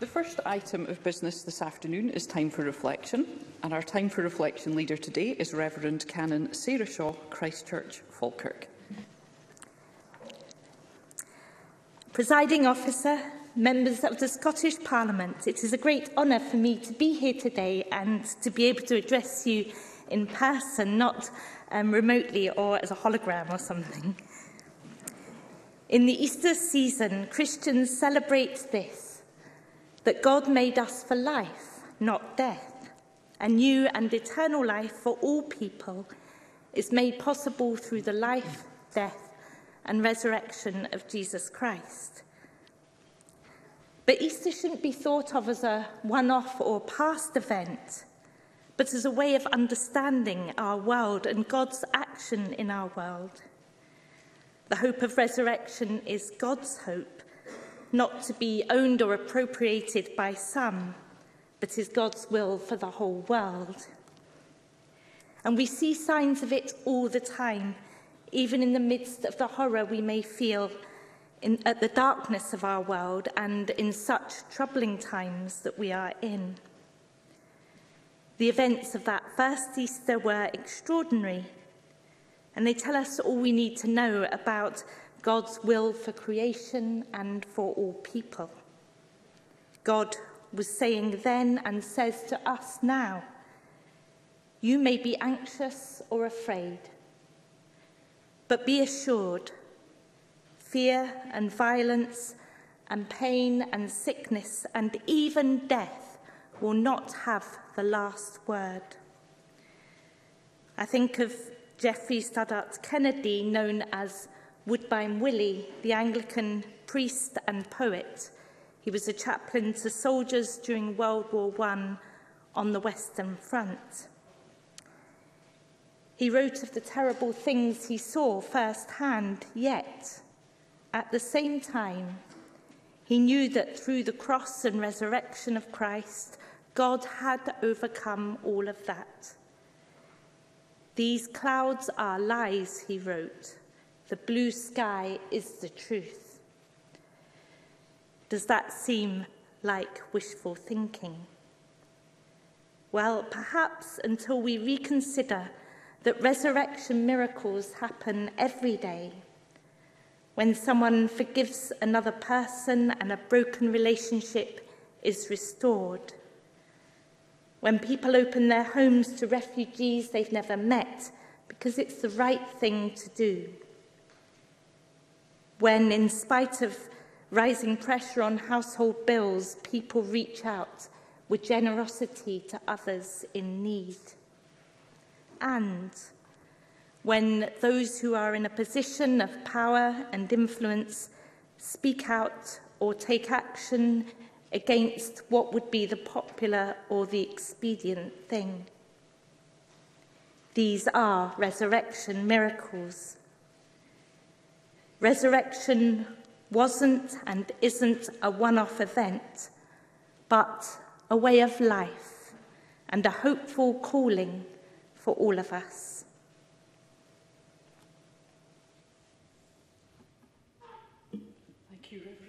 The first item of business this afternoon is time for reflection, and our time for reflection leader today is Reverend Canon Sarah Shaw, Christchurch, Falkirk. Presiding Officer, members of the Scottish Parliament, it is a great honour for me to be here today and to be able to address you in person, not remotely or as a hologram or something. In the Easter season, Christians celebrate this: that God made us for life, not death. A new and eternal life for all people is made possible through the life, death, and resurrection of Jesus Christ. But Easter shouldn't be thought of as a one-off or past event, but as a way of understanding our world and God's action in our world. The hope of resurrection is God's hope, not to be owned or appropriated by some, but is God's will for the whole world. And we see signs of it all the time, even in the midst of the horror we may feel at the darkness of our world and in such troubling times that we are in. The events of that first Easter were extraordinary, and they tell us all we need to know about God's will for creation and for all people. God was saying then and says to us now, you may be anxious or afraid, but be assured, fear and violence and pain and sickness and even death will not have the last word. I think of Jeffrey Studdert Kennedy, known as Woodbine Willie, the Anglican priest and poet. He was a chaplain to soldiers during World War I on the Western Front. He wrote of the terrible things he saw firsthand, yet at the same time, he knew that through the cross and resurrection of Christ, God had overcome all of that. These clouds are lies, he wrote. The blue sky is the truth. Does that seem like wishful thinking? Well, perhaps until we reconsider that resurrection miracles happen every day. When someone forgives another person and a broken relationship is restored. When people open their homes to refugees they've never met because it's the right thing to do. When, in spite of rising pressure on household bills, people reach out with generosity to others in need. And when those who are in a position of power and influence speak out or take action against what would be the popular or the expedient thing. These are resurrection miracles. Resurrection wasn't and isn't a one-off event, but a way of life and a hopeful calling for all of us. Thank you, Reverend.